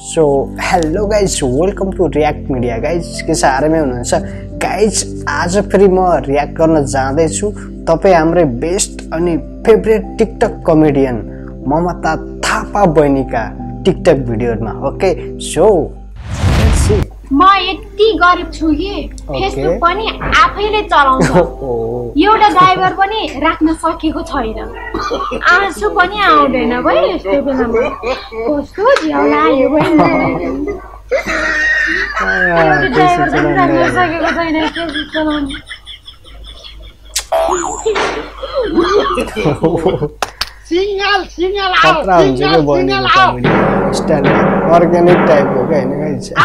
So hello guys, welcome to React Media guys. के सारे में उन्होंने guys आज फिर मैं react करना ज़्यादा चु तबे हमरे best अनि favorite TikTok comedian Mamata Thapa बैनिका TikTok video में. Okay, so let's see. मैं इतनी गरीब छुई Facebook पनी आप ही ले चलाऊँ ये उड़ा driver पनी रखना सके को था ही ना आंसू पनी आओ देना भाई इसके बिना कोस्टो जिया ना ये भाई ये driver पनी रखना सके को था ही ना कैसे चलाऊँ single organic type okay, guys. Oh my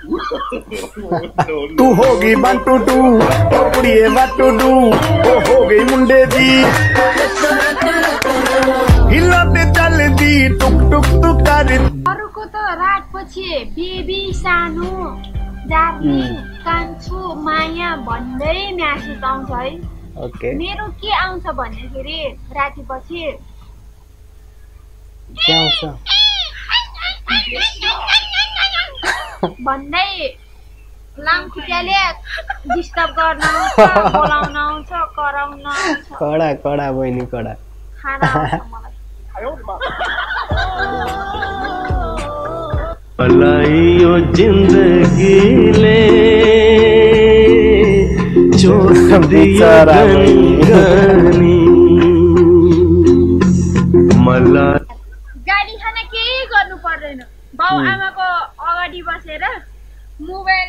तू होगी वन टू टू टोपड़िए व्हाट टू डू ओ हो गई मुंडे जी हिलाते चलदी टुक टुक टुक कर अरुको त रात पछि बेबी सानो जानी कान्छु माया भन्दै म्यासेज आउँछ है ओके मेरो के आउँछ भन्दाखेरि राति पछि के आउँछ भन्दै लामखुट्याले डिस्टर्ब गर्न आउँछ बोलाउन आउँछ कराउन आउँछ कडा कडा बहिनी कडा खाना मलाई आयो पलाइयो जिन्दगीले छोड दिया गनी मलाई गाडी खाना केही गर्नु पर्दैन बाउ आमाको अगाडि बसेर मोबाइल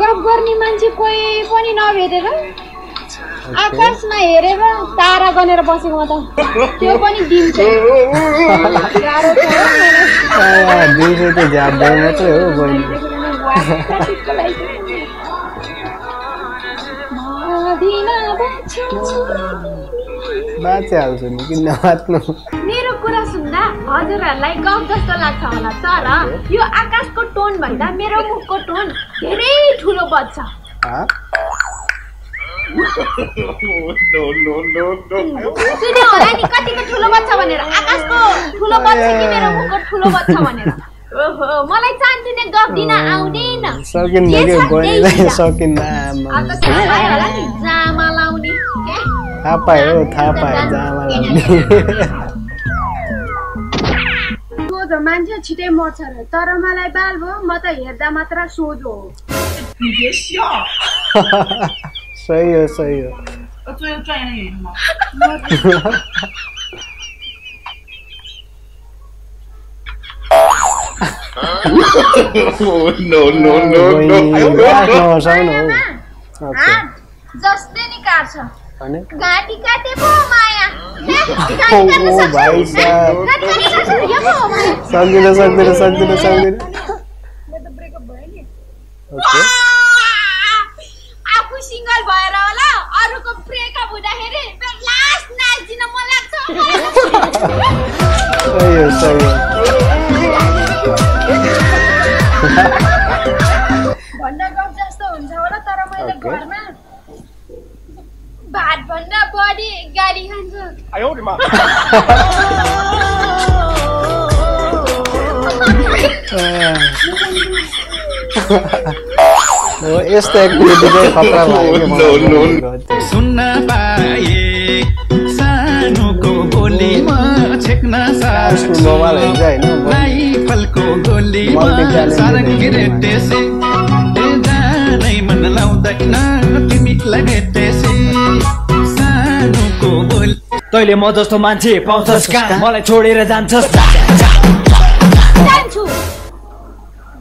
गफ गर्ने मान्छे कोही पनि नभेटेर आकाशमा हेरेर तारा गनेर बसेको त त्यो पनि दिन छ गाह्रो छ दिने त जाब्दै मात्रै हो बहिनी मादिना बच्चो बाचा आउँछ नि किन नआत्नु मेरो कुरा सुन्दा हजुरहरुलाई गफ जस्तो लाग्छ होला तर यो आकाशको टोन भन्दा मेरो मुखको टोन धेरै ठुलो बच्छ ह नो नो नो नो सुन्यो होला नि कतिको ठुलो बच्छ भनेर आकाशको ठुलो बच्छ कि मेरो मुखको ठुलो बच्छ भनेर ओहो मलाई चान्दिने गफ दिन आउँदैन सकिन नगे बहिनीलाई सकिन आमा आकाशलाई होला नि जामा लाउने थाहा पाए जामा लाउने मान्छे छिटै मर्छ र तर मलाई बाल भो म त हेर्दा मात्र सोझ हो सही हो जस्तै निकार्छ गाडी काटे पो माया ओ भाइ साहब सकिन म त ब्रेकअप भयो नि ओके आफु सिंगल भएर होला अरूको ब्रेकअप हुँदाखेरि लास्ट नाच्दिन मन लाग्छ भन्दा गफ जस्तो हुन्छ होला तर मैले घरमा भात भन्दा बढी गाली खान्छु आयो नि मा No, yes, take me to the Khatra Bhai. Sunna Bhai, Sanu ko goli ma chekna saar. Rifle ko goli ma sarang girete se. Nahi man lauda na timi lagete se. Sanu ko goli. Toile mo dosto manche pautas ka. Mala chori re danchas. Danchu.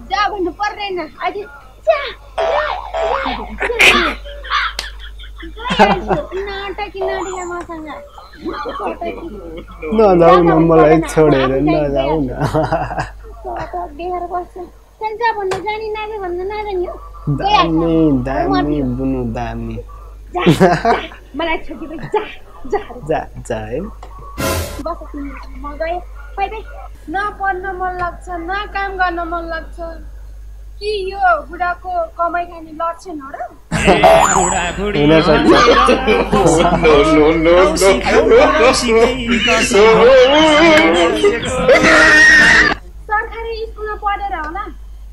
Ja bando par re na. Aaj. No, no, no, no, I told it. No, no, no, you would have come and lots in order.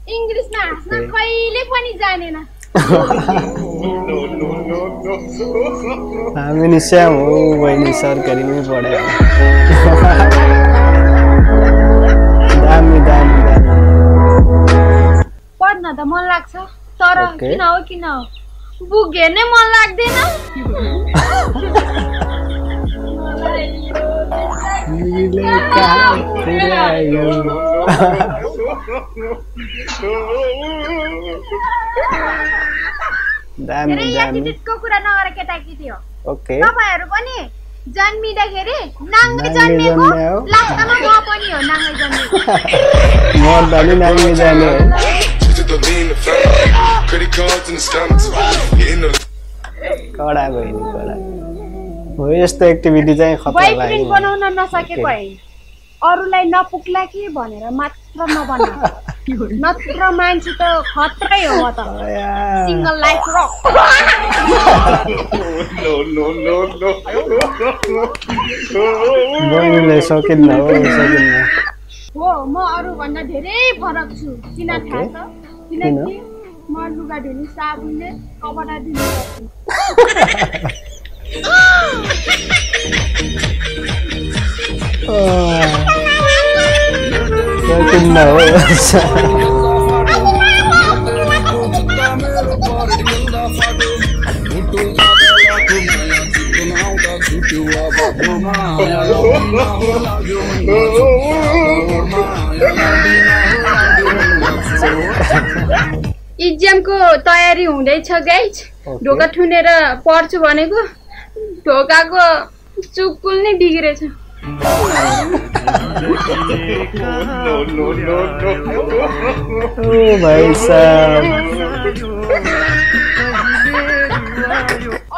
English mass, not quite the more like so, Kino. Who get them all like dinner? Okay, John me the Gere, Nanga John Nego, last time I go credit cards and stamps. God, I go in. The activity? Design single life rock. No. Like more look at the sabun, exam ko tayari hundacha guys ढोका थुनेर पढ्छु भनेको ढोकाको चुक्कुल नै बिग्रेछ ओ भाइ साहब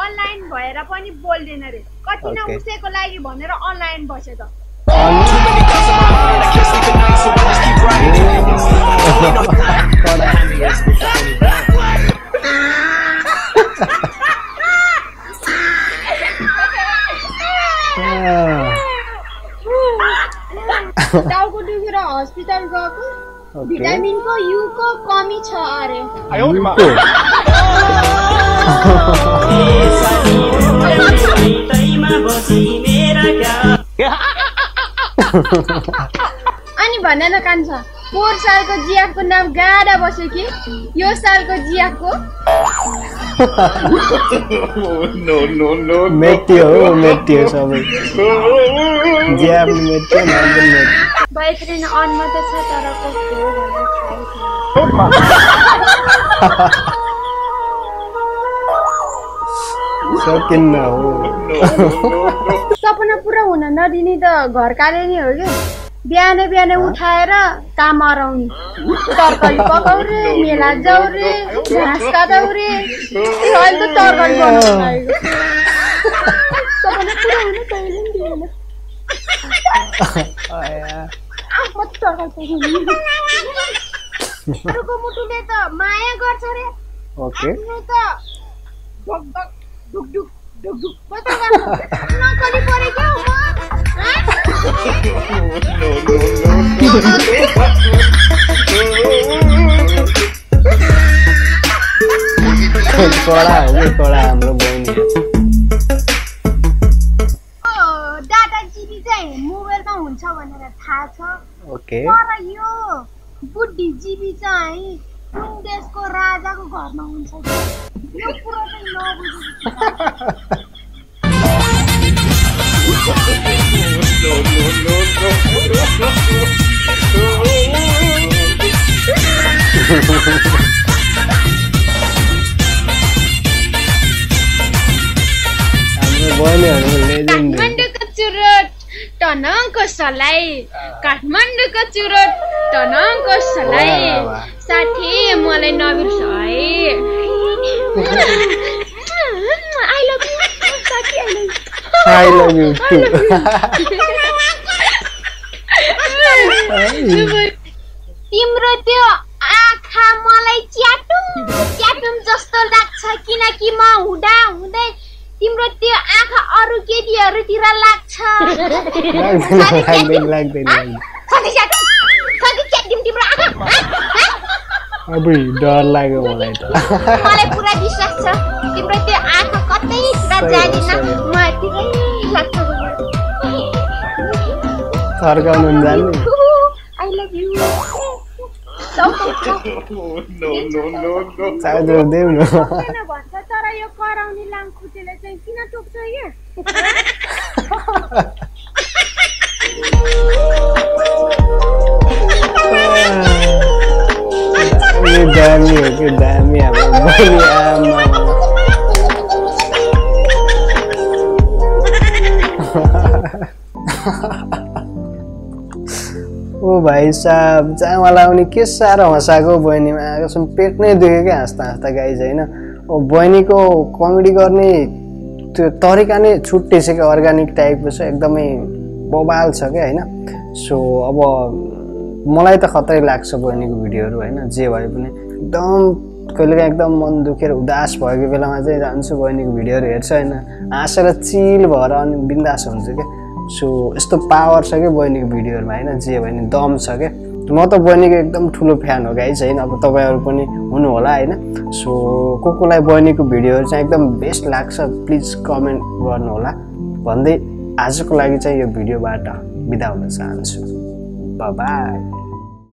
online भएर पनि बोल्दैन रे कति न उसैको लागि भनेर अनलाइन बसे त Dauko dukera hospital gako vitamin ko U ko kami cha are ayo ma ani banana kancha 4 saal ko jiak ko naam gada basyo ki yo saal ko jiak ko no Matteo sabai jiak Matteo naam boyfriend on ma ta cha tara ko sakin na ho sapna pura huna nadini ta ghar kale ni ho ke बिहानै बिहानै उठाएर काम अराउनी तरकारी पकाउ रे मेला जाउ रे घाँस काटौ रे अहिले त तरकारी बनाउन आइगो सबैले पुरा हुन कहिले नि दिएन आया म तरकारी पकाउनु अरुको मुटुले त माया गर्छ रे ओके त ढकढक ढुकढुक ढुकढुक पता गर्नु नकली परे के हो no. Katmandu ko churot, tanang ko salai. Sathi malai nabirsai. I love you, Sathi. I love you too. Timro tyo aakha malai chatum jasto lagcha kinaki ma huda hudai. Timro tyo aakha aru ketihuru tira lagcha. Like अबे डर लाग्यो मलाई त मलाई पुरा विश्वास छ तिम्रो त्यो आँखा कतै सुधार जादिन म तिकै लाग्छ सरगाउनु जान्नु I love you नो सायद देऊ न भन्छ तर यो कराउने लाङखुटेले चाहिँ किन टोक्छ यो you damn me, Oh, bhai sahab, jaan wala huni ke saro hasaeko boyni ma kasam pet nai dukhyo ke hasta hasta guys haina. Oh, boyni ko comedy garne tyo tarika nai chhutte chha ke organic type ko cha ekdamai bobal cha ke haina. So aba मलाई त खतरै लाग्छ बहिनीको भिडियोहरु हैन जे भए पनि एकदम कहिलेकाहीँ एकदम मन दुखेर उदास भएको बेलामा चाहिँ जान्छु बहिनीको भिडियोहरु हेर्छ हैन हाँसेर चिल भएर अनि बिन्दास हुन्छ के सो यस्तो पावर छ के बहिनीको भिडियोहरुमा हैन जे भए नि दम छ के म त बहिनीको एकदम ठुलो फ्यान हो गाइस हैन अब तपाईहरु पनि हुनु होला हैन सो कोकोलाई बहिनीको भिडियोहरु चाहिँ एकदम बेस्ट लाग्छ प्लिज कमेन्ट गर्नु होला भन्दै आजको लागि चाहिँ यो भिडियोबाट बिदा हुन चाहन्छु बाइ बाइ